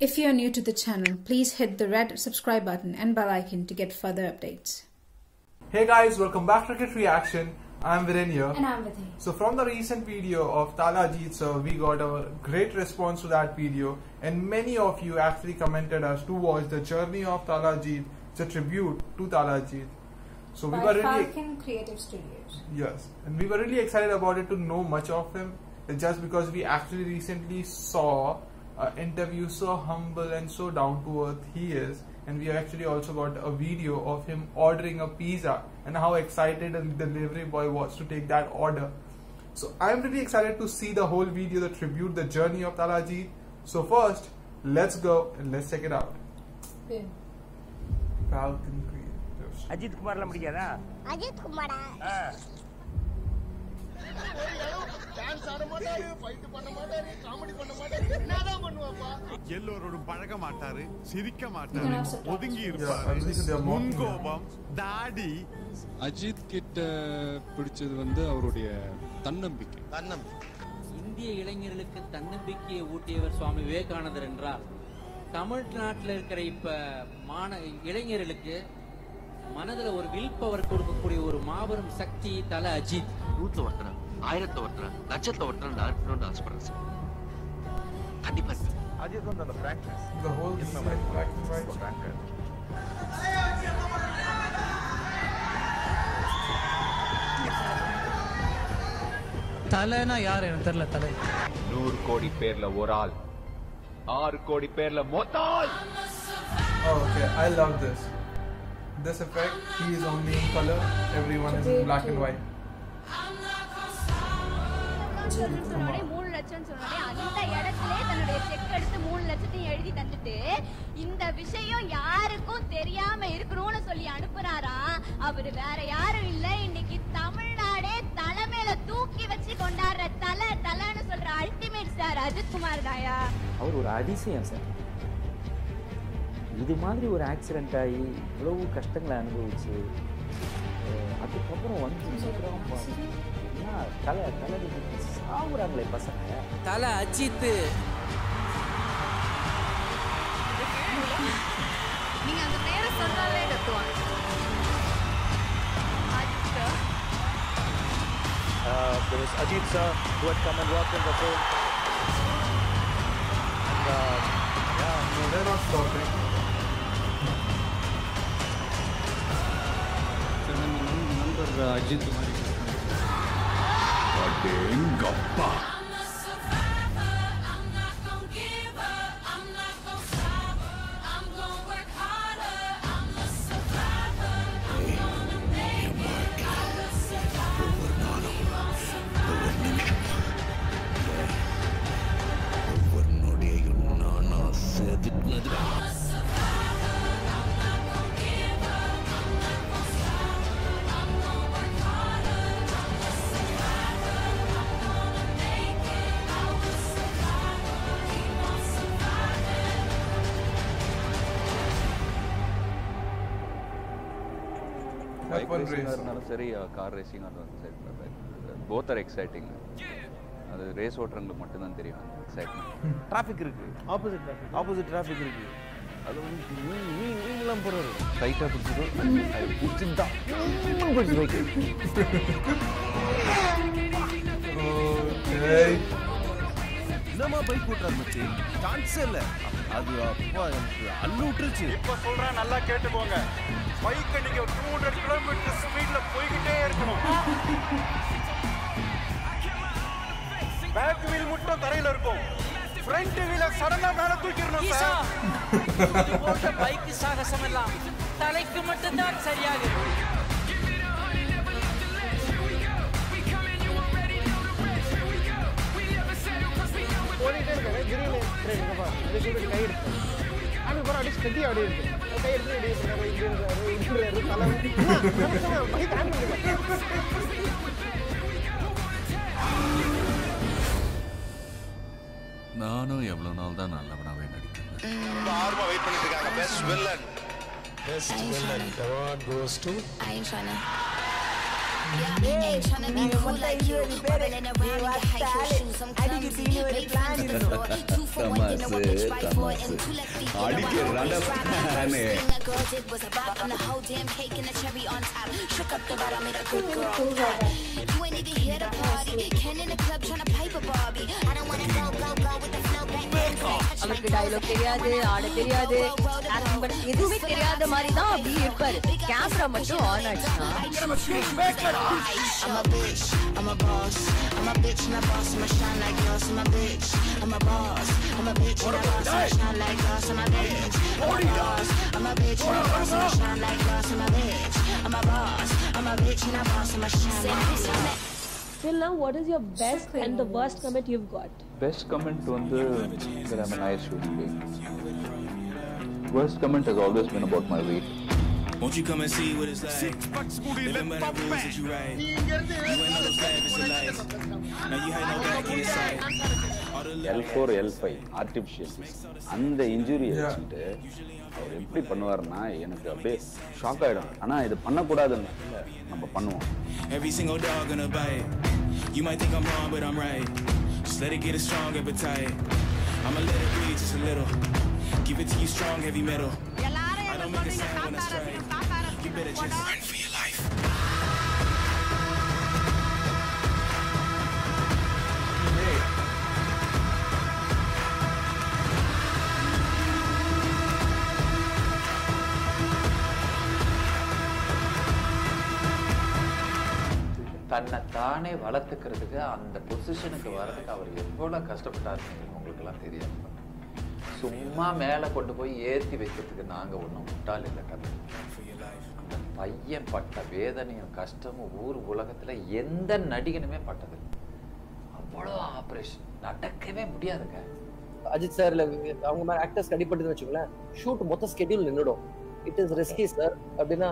If you are new to the channel, please hit the red subscribe button and bell icon to get further updates. Hey guys, welcome back to RECit Reaction. I'm Viren here. And I'm Vidhi. So from the recent video of Thala Ajith sir, we got a great response to that video, and many of you actually commented us to watch the journey of Thala Ajith. It's a tribute to Thala Ajith. So we were really Falcon Creative Studios. Yes, and we were really excited about it to know much of him, just because we actually recently saw an interview, so humble and so down to earth he is. And we actually also got a video of him ordering a pizza and how excited the delivery boy was to take that order. So I'm really excited to see the whole video, the tribute, the journey of Thala Ajith. So first, let's go and let's check it out. Yeah. Falcon Creative. Ajith Kumar la mudiyada. Ajith Kumar. Dance ஆட மாட்டாரு, fight பண்ண மாட்டாரு, comedy பண்ண மாட்டாரு. என்னடா பண்ணுவாப்பா? எல்லோரோட பழக மாட்டாரு, சிரிக்க மாட்டாரு, ஒதுங்கி இருப்பாரு. முன்கோபம், தாடி. அஜித் கிட்ட பிடிச்சது வந்து அவருடைய தன்னம்பிக்கை. தன்னம்பிக்கை. இந்திய இளைஞர்களுக்கு தன்னம்பிக்கையை ஊட்டியவர் சுவாமி விவேகானந்தர் என்றார். தமிழ்நாட்டில் இருக்கிற இப்ப இளைஞர்களுக்கு மனதுல ஒரு வில் பவர் கொடுக்கக்கூடிய ஒரு மாபெரும் சக்தி தல அஜித். நூத்துல ஒருத்தர், ஆயிரத்தை ஒருத்தர், லட்சத்தை ஒருத்தர் டாக்டர் ஆஸ்பரன்ஸ் கண்டிப்பா அஜித் வந்து அந்த பிராக்டிஸ் தி ஹோல் இஸ் நம்ம பிராக்டிஸ் தலைனா யார் எனக்கு தெரியல. தலை 100 கோடி பேர்ல ஒரு ஆள், 6 கோடி பேர்ல மொத்தால். Okay, I love this. This effect, he is only in color, everyone is in black and white. சொன்னாரே 3 லட்சம் சொன்னாரே, அந்த இடத்திலே தன்னுடைய செக் எடுத்து 3 லட்சத்தையும் எழுதி தந்துட்டு இந்த விஷயம் யாருக்கும் தெரியாம இருக்குறோம்னு சொல்லி அனுப்புறாரா. அவர் வேற யாரும் இல்ல, இன்னைக்கு தமிழ்நாடே தலைமையில தூக்கி வச்சு கொண்டாடுற தலை தலைன்னு சொல்ற அல்டிமேட் சார் அஜித் குமார் தாயா. அவர் ஒரு அதிசயம் சார். இது மாதிரி ஒரு ஆக்சிடென்ட் ஆகி இவ்வளவு கஷ்டங்களை அனுபவிச்சு அதுக்கப்புறம் வந்து சாவுறாங்களே பசங்க. தலை அஜித் நீங்க அந்த பேரை சொன்னாலே கத்துவாங்க. Ajith sir who had come and worked in the film. No, they're not stopping. Ajith Kumar. I'm not gonna give up. I'm not gonna stop. I'm gonna work harder. I'm a survivor. I'm gonna make it. I'm a survivor. I'm a survivor. Bike racing இருந்தாலும் சரி, car racing இருந்தாலும் சரி, both are exciting. அது race ஓட்டுறவங்களுக்கு மட்டும் தான் தெரியும் அந்த எக்ஸைட்மெண்ட். டிராஃபிக் இருக்கு, ஆப்போசிட் டிராஃபிக் இருக்கு, அது வந்து நீங்களாம் போறாரு டைட்டா பிடிச்சிடும். நம்ம பைக் ஓட்டுறது மச்சி சான்ஸ் இல்ல. அது அப்பா எனக்கு அள்ளுட்டுச்சு. இப்ப சொல்றேன், நல்லா கேட்டுக்கோங்க. பைக்கை நீங்க 200 km ஸ்பீட்ல போய்கிட்டே இருக்கணும். பேக் வீல் மட்டும் தரையில இருக்கும், ஃப்ரண்ட் வீல சடனா மேல தூக்கிரணும் சார். இது போட்ட பைக் சாகசம் எல்லாம் தலைக்கு மட்டும் தான் சரியாகும். நானும் எவ்வளவு நாள் தான் நல்லவனாவே நடிக்கிறேன். I'm a boss, I'm a bitch and a boss, I'm a shine like yours, I'm a bitch, I'm a boss, I'm a bitch and a boss, I'm a shine like yours, I'm a bitch, I'm a bitch and a boss, I'm a shine like yours, I'm a bitch, I'm a boss, I'm a bitch and a boss, I'm a shine like yours. Till now, what is your best and the worst comment you've got? Best comment on the that I'm a nice human being. Worst comment has always been about my weight. Won't you come and see what it's like? 6 bucks booty lip pop man. You ain't no savage in life. Now you had no back inside. L4, L5, artificial. And the injury actually, அவர் எப்படி பண்ணுவார்னா எனக்கு அப்படியே shock ஆகிடும். ஆனால் இது பண்ணக்கூடாதுன்னு நம்ம பண்ணுவோம். Every single dog gonna bite. You might think I'm wrong, but I'm right. Just let it get a strong appetite. I'ma let it breathe just a little. Give it to you strong heavy metal. I don't make a sound when I strike. You better just run for your life. தன்னை தானே வளர்த்துக்கிறதுக்கு அந்த பொசிஷனுக்கு வரதுக்கு அவர் எவ்வளோ கஷ்டப்பட்டாருன்னு உங்களுக்கெல்லாம் தெரியாது. சும்மா மேலே கொண்டு போய் ஏற்றி வைக்கிறதுக்கு நாங்கள் ஒன்றும் முட்டாள் இல்லை கதை. அந்த பையன் பட்ட வேதனையும் கஷ்டமும் ஊர் உலகத்தில் எந்த நடிகனுமே பட்டதில்லை. அவ்வளோ ஆப்ரேஷன் நடக்கவே முடியாதுங்க. அஜித் சார் அவங்க மாதிரி ஆக்டர்ஸ்க்கு அடிப்பட்டதுன்னு வச்சுக்கோங்களேன், ஷூட் மொத்த ஸ்கெடியூல் நின்றுடும். இட் இஸ் ரிஸ்கி சார் அப்படின்னா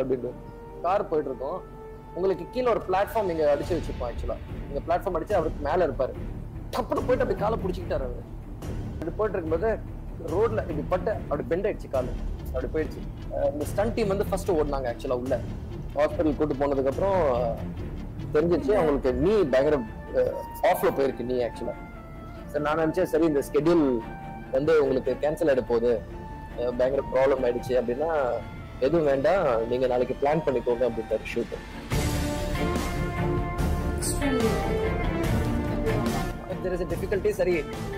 அப்படின்னு கார் போயிட்டுருக்கோம். உங்களுக்கு கீழே ஒரு பிளாட்ஃபார்ம் நீங்கள் அடித்து வச்சுருப்போம். ஆக்சுவலாக நீங்கள் பிளாட்ஃபார்ம் அடித்து அவருக்கு மேலே இருப்பார். டப்புன்னு போயிட்டு அப்படி காலை பிடிச்சிக்கிட்டாரு. அவர் அப்படி போயிட்டு இருக்கும்போது ரோடில் இப்படி பட்டு அப்படி பெண்ட் ஆகிடுச்சு, காலு அப்படி போயிடுச்சு. இந்த ஸ்டன் டீம் வந்து ஃபஸ்ட்டு ஓடினாங்க. ஆக்சுவலாக உள்ள ஹாஸ்பிட்டல் கூட்டு போனதுக்கப்புறம் தெரிஞ்சிச்சு அவங்களுக்கு நீ பயங்கர ஆஃபில் போயிருக்கு நீ. ஆக்சுவலாக சார் நான் நினச்சேன் சரி இந்த ஸ்கெடியூல் வந்து உங்களுக்கு கேன்சல் ஆகிட போகுது, பயங்கர ப்ராப்ளம் ஆகிடுச்சு அப்படின்னா எதுவும் வேண்டாம், நீங்கள் நாளைக்கு பிளான் பண்ணிக்கோங்க அப்படின்ட்டார் shoot. There is a difficulty, சரி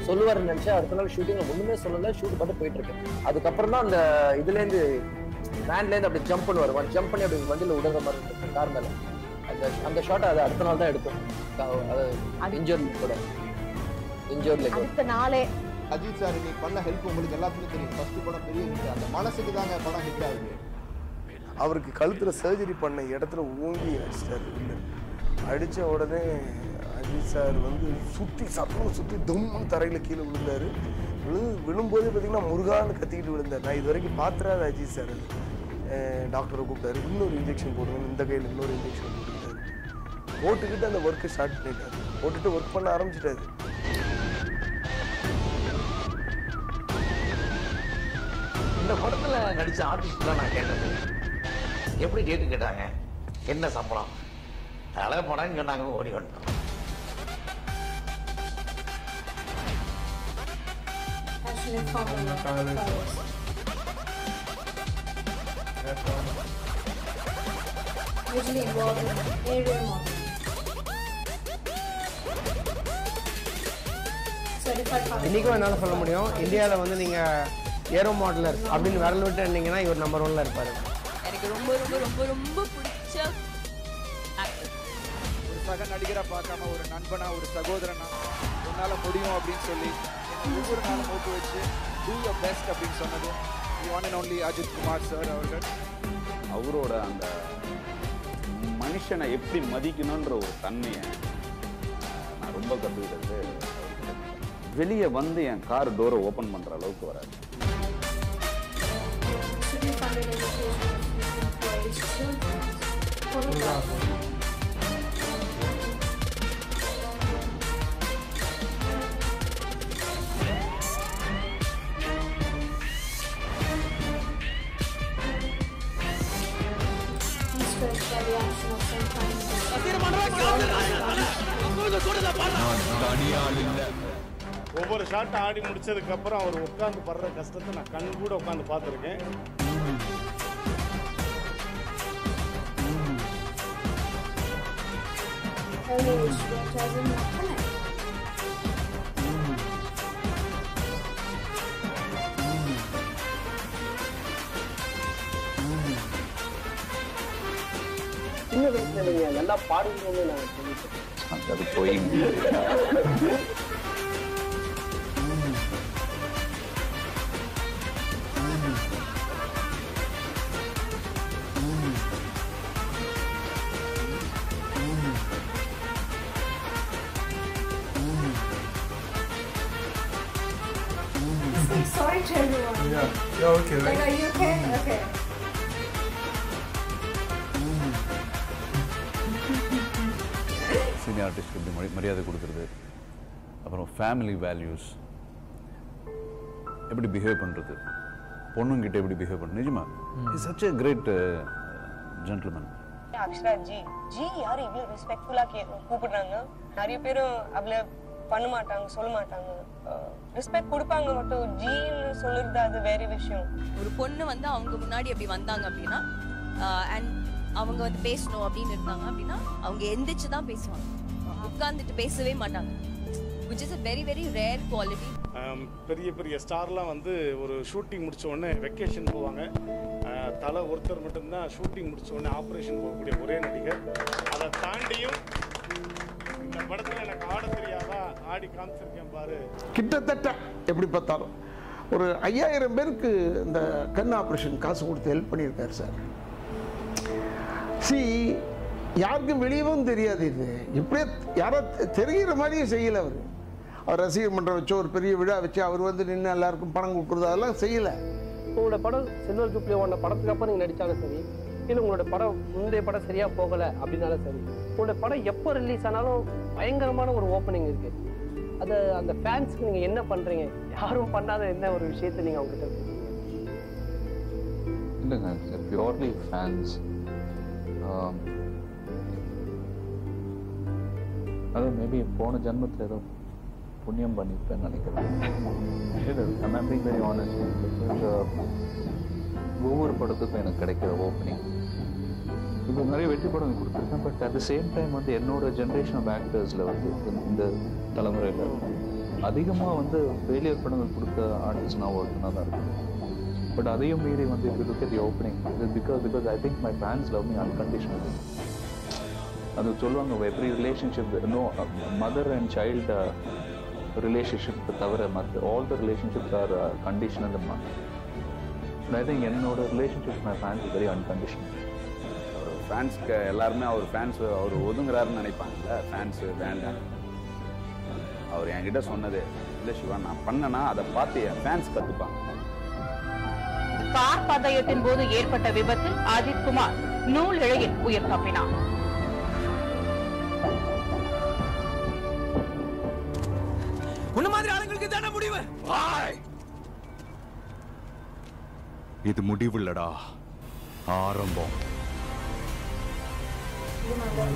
சொல்லுவார்னு நினச்சா அடுத்த நாள் ஷூட்டிங்கில் ஒன்றுமே சொல்லலை, ஷூட் பார்த்து போயிட்டுருக்கேன். அதுக்கப்புறம் தான் அந்த இதுலேருந்து வேன்லேருந்து அப்படி ஜம்ப் பண்ணுவார். ஒன் ஜம்ப் பண்ணி அப்படி வண்டியில் விடுற மாதிரி இருக்கும் கார் மேலே. அந்த அந்த ஷாட்டை அது அடுத்த நாள் தான் எடுக்கும். அது இன்ஜூரி கூட இன்ஜூரில் அடுத்த நாளே. அஜித் சார் இன்னைக்கு பண்ண ஹெல்ப் உங்களுக்கு எல்லாத்துக்கும் தெரியும். ஃபஸ்ட்டு படம் பெரிய ஹிட், அந்த மனசுக்கு தாங்க படம் ஹிட் ஆகுது. அவருக்கு கழுத்தில் சர்ஜரி பண்ண இடத்துல ஓங்கி அடிச்சிட்டார். அடித்த உடனே அஜித் சார் வந்து சுற்றி சத்தம் சுற்றி தும்முன்னு தரையில் கீழே விழுந்தார். விழும்போது பார்த்திங்கன்னா முருகான்னு கத்திக்கிட்டு விழுந்தார். நான் இது வரைக்கும் பார்த்துறாரு அஜித் சார். டாக்டரை கூப்பிட்டாரு, இன்னொரு இன்ஜெக்ஷன் போடுங்க, இந்த கையில் இன்னொரு இன்ஜெக்ஷன் போட்டுக்கிட்டாரு. போட்டுக்கிட்டு அந்த ஒர்க்கை ஸ்டார்ட் பண்ணிட்டார். போட்டுட்டு ஒர்க் பண்ண ஆரம்பிச்சிட்டாரு. இந்த படத்தில் நடித்த ஆர்டிஸ்ட்லாம் நான் கேட்டது எப்படி கேட்டு கேட்டாங்க, என்ன சம்பளம், அழகாக போனான்னு சொன்னாங்க, ஓடி வந்துட்டோம். இன்னைக்கும் என்னால் சொல்ல முடியும், இந்தியாவில் வந்து நீங்கள் ஏரோ மாடலர் அப்படின்னு விரல் விட்டு இருந்தீங்கன்னா இவர் நம்பர் ஒன்ல இருப்பாரு. எனக்கு ரொம்ப ரொம்ப ரொம்ப ரொம்ப பிடிச்ச ஆக்டர். ஒரு சக நடிகரை பார்க்காம ஒரு நண்பனா ஒரு சகோதரனா உன்னால முடியும் அப்படின்னு சொல்லி ஒவ்வொரு நாளும் போட்டு வச்சு டூ யுவர் பெஸ்ட் அப்படின்னு சொன்னது one and only Ajith Kumar sir அவர்கள். அவரோட அந்த மனுஷனை எப்படி மதிக்கணுன்ற ஒரு தன்மையை நான் ரொம்ப கற்றுக்கிட்டது. வெளியே வந்து என் கார் டோரை ஓப்பன் பண்ணுற அளவுக்கு வராது. ஒவ்வொரு ஷாட் ஆடி முடிச்சதுக்கு அப்புறம் அவர் உட்கார்ந்து படுற கஷ்டத்தை நான் கண் கூட உட்கார்ந்து பார்த்துருக்கேன். சின்ன வயசுல நீங்க நல்லா பாடுறீங்கன்னு நாங்க தெரிவிக்கிறோம். Sorry to everyone. Yeah. Yeah, okay. Like, are you okay? Okay. Senior artist மரியாதை கொடுக்குறது, அப்புறம் ஃபேமிலி வேல்யூஸ் எப்படி பிஹேவ் பண்ணுறது, பொண்ணுங்கிட்ட எப்படி பிஹேவ் பண்ணுறது, நிஜமா is such a great gentleman. Akshara ji ji யார் இவ்வளோ ரெஸ்பெக்ட்ஃபுல்லாக கூப்பிடுறாங்க? நிறைய பேரும் அவ்வளோ பண்ண மாட்டாங்க, சொல்ல மாட்டாங்க, ரெஸ்பெக்ட் கொடுப்பாங்க. மட்டும் ஜீன்னு சொல்லுறது அது வேற விஷயம். ஒரு பொண்ணு வந்து அவங்க முன்னாடி அப்படி வந்தாங்க அப்படின்னா அண்ட் அவங்க வந்து பேசணும் அப்படின்னு இருந்தாங்க அப்படின்னா அவங்க எந்திரிச்சு தான் பேசுவாங்க, உட்கார்ந்துட்டு பேசவே மாட்டாங்க, which is a very very rare quality. பெரிய பெரிய ஸ்டார்லாம் வந்து ஒரு ஷூட்டிங் முடிச்ச உடனே வெக்கேஷன் போவாங்க. தலை ஒருத்தர் மட்டும்தான் ஷூட்டிங் முடிச்ச உடனே ஆப்ரேஷன் போகக்கூடிய ஒரே நடிகர். அதை தாண்டியும் இந்த படத்தில் எனக்கு ஆட தெரியாதா, ஆடி காமிச்சிருக்கேன் பாரு. கிட்டத்தட்ட எப்படி பார்த்தாலும் ஒரு 5000 பேருக்கு இந்த கண் ஆப்ரேஷன் காசு கொடுத்து ஹெல்ப் பண்ணியிருக்காரு சார். சி யாருக்கும் வெளியவும் தெரியாது, இது இப்படியே யாரோ தெரிகிற மாதிரியும் செய்யலை. அவர் அவர் ரசிகர் மன்றம் வச்சு ஒரு பெரிய விழா வச்சு அவர் வந்து நின்று எல்லாருக்கும் பணம் கொடுக்குறது அதெல்லாம் செய்யலை. உங்களோட படம் சில்வர் ஜூப்ளி ஓன படத்துக்கு அப்புறம் நீங்கள் நடித்தாலும் சரி, இல்லை உங்களோட படம் முந்தைய படம் சரியாக போகலை அப்படின்னாலும் சரி, உங்களோட படம் எப்போ ரிலீஸ் ஆனாலும் பயங்கரமான ஒரு ஓப்பனிங் இருக்குது. அது அந்த ஃபேன்ஸுக்கு நீங்கள் என்ன பண்ணுறீங்க? யாரும் பண்ணாத என்ன ஒரு விஷயத்த நீங்கள் அவங்ககிட்ட இல்லைங்க சார், பியூர்லி ஃபேன்ஸ். அதுவும் மேபி போன ஜென்மத்தில் ஏதோ புண்ணியம் பண்ணிப்பேன்னு நினைக்கிறேன். ஒவ்வொரு படத்துக்கும் எனக்கு கிடைக்கிற ஓப்பனிங் இப்போ நிறைய வெற்றி படம் கொடுத்துருக்கேன். But at the same time வந்து என்னோட ஜென்ரேஷன் ஆஃப் ஆக்டர்ஸில் வந்து இந்த தலைமுறையில் அதிகமாக வந்து ஃபெயிலியர் படங்கள் கொடுத்த ஆர்டிஸ்ட் நான் ஒருத்தனாக தான் இருக்கேன். பட் அதையும் மீறி வந்து இப்போ look at the opening because I think my fans love me unconditionally. அது சொல்லுவாங்க every relationship mother and child relationship தவிர மற்ற all the relationships are conditional. I think என்னோட relationship my fans very unconditional. அவர் ஃபேன்ஸ்க்கு எல்லாருமே அவர் ஃபேன்ஸ் அவர் ஒதுங்குறாருன்னு நினைப்பாங்கல்ல, fans வேண்டாம். அவர் என்கிட்ட சொன்னது இல்லை சிவா, நான் பண்ணனா அதை பார்த்து என் ஃபேன்ஸ் கற்றுப்பாங்க. கார் பந்தயத்தின் போது ஏற்பட்ட விபத்தில் அஜித் குமார் நூல் இழையில் உயிர் தப்பினார். உன்ன மாதிரி ஆளுங்களுக்கு தான முடிவு. இது முடிவுள்ளடா, ஆரம்பம். மாதிரி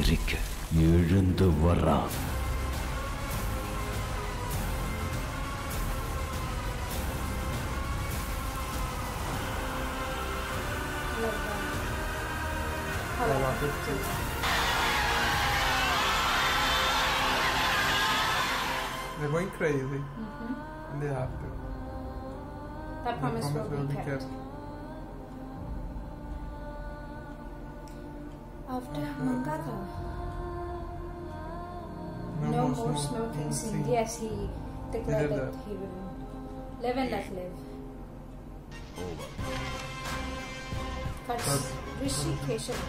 எரிக்க எரிக்க எழுந்து வரா. They're going crazy, and they have to. That promise will be kept. After Mangata, no more smoking scene. Yes, he declared that he will live and let live. Over. That's Rishi Keshav.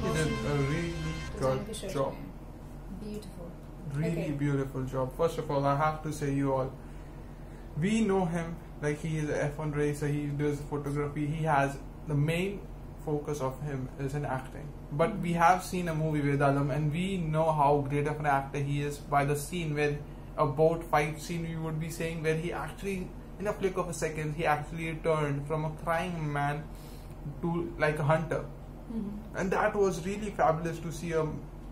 He did a really good job. Beautiful. Really okay. Beautiful job. First of all, I have to say you all, we know him like he is an F1 racer, he does photography, he has the main focus of him is in acting. But we have seen a movie Vedalam, and we know how great of an actor he is by the scene where a boat fight scene, we would be saying, where he actually in a flick of a second he actually turned from a crying man to like a hunter. Mm-hmm. And that was really fabulous to see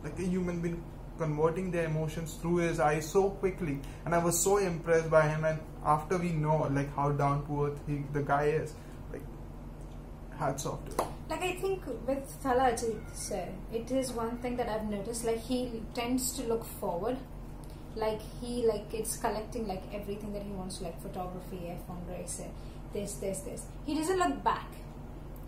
like a human being converting their emotions through his eyes so quickly, and I was so impressed by him. And after we know like how down to earth the guy is, like hats off to him. Like I think with Thala Ajith, it is one thing that I've noticed, like he tends to look forward, like he like it's collecting like everything that he wants, like photography, F1 race, this. He doesn't look back.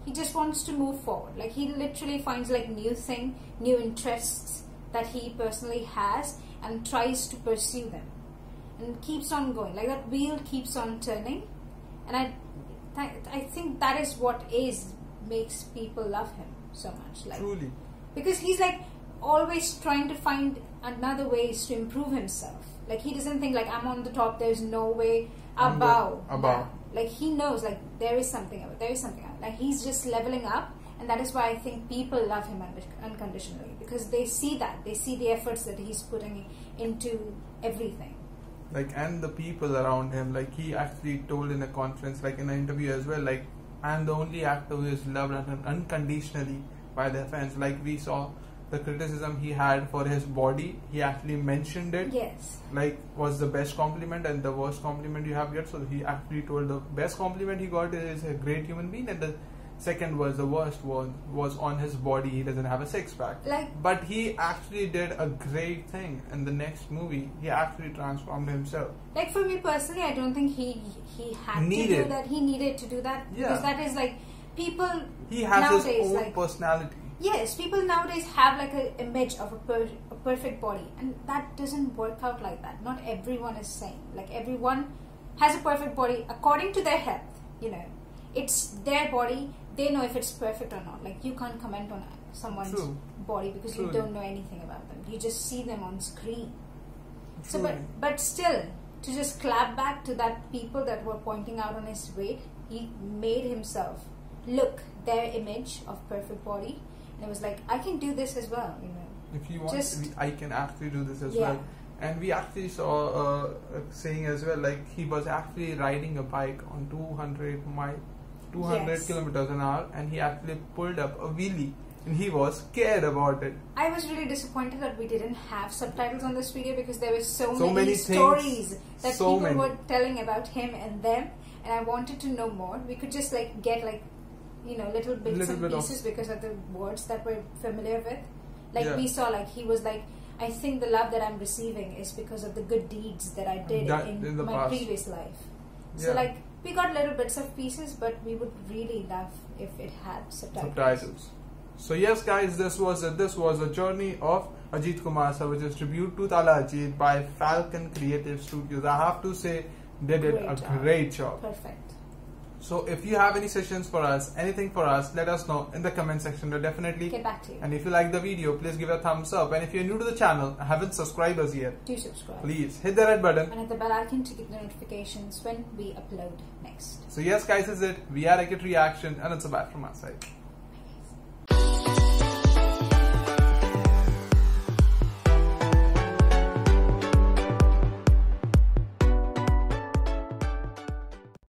He just wants to move forward. Like he literally finds like new interests that he personally has and tries to pursue them and keeps on going. Like that wheel keeps on turning, and I think that is what makes people love him so much. Like truly, because he's like always trying to find another ways to improve himself. Like he doesn't think like I'm on the top, there's no way above. Like he knows like there is something out, like he's just leveling up. And that is why I think people love him unconditionally, because they see that. They see the efforts that he's putting into everything. Like, and the people around him, like he actually told in a conference, like in an interview as well, like I'm the only actor who is loved unconditionally by their fans. Like we saw the criticism he had for his body. He actually mentioned it. Yes. Like was the best compliment and the worst compliment you have yet. So he actually told the best compliment he got is a great human being, and the second was the worst one was on his body. He doesn't have a six-pack. Like, but he actually did a great thing in the next movie. He actually transformed himself. Like for me personally, I don't think he had to do that. He needed to do that, yeah. Because that is like people. He has nowadays, his own like, personality. Yes, people nowadays have like an image of a perfect body, and that doesn't work out like that. Not everyone is same. Like everyone has a perfect body according to their health. You know, it's their body. They know if it's perfect or not. Like you can't comment on someone's true. Body because true. You don't know anything about them. You just see them on screen. True. So, but still, to just clap back to that people that were pointing out on his weight, he made himself look their image of perfect body, and it was like I can do this as well. You know, if you want, I can actually do this as yeah. well. And we actually saw a saying as well. Like he was actually riding a bike on 200 yes. kilometers an hour, and he actually pulled up a wheelie, and he was scared about it. I was really disappointed that we didn't have subtitles on this video, because there were so many stories things, that so people many. Were telling about him and them, and I wanted to know more. We could just like get like, you know, little bits and pieces because of the words that we're familiar with. Like yeah. we saw like he was like, I think the love that I'm receiving is because of the good deeds that I did in my past. Previous life. So yeah. like we got little bits of pieces, but we would really love if it had subtitles. So yes guys, this was a journey of Ajith Kumar Savage's tribute to Thala Ajith by Falcon Creative Studios. I have to say they did a great job. Perfect. So if you have any suggestions for us, anything for us, let us know in the comment section. We'll definitely get back to you. And if you like the video, please give it a thumbs up. And if you're new to the channel and haven't subscribed us yet, do subscribe. Please hit the red button and hit the bell icon to get the notifications when we upload next. So yes guys, this is it. We are RECit Reactions, and it's a bye from our side.